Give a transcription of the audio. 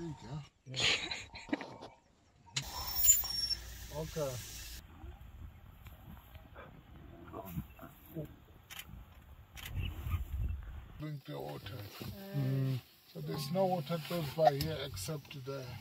Krieger. Yeah. Okay. Drink the water. So there's no water close by here except there.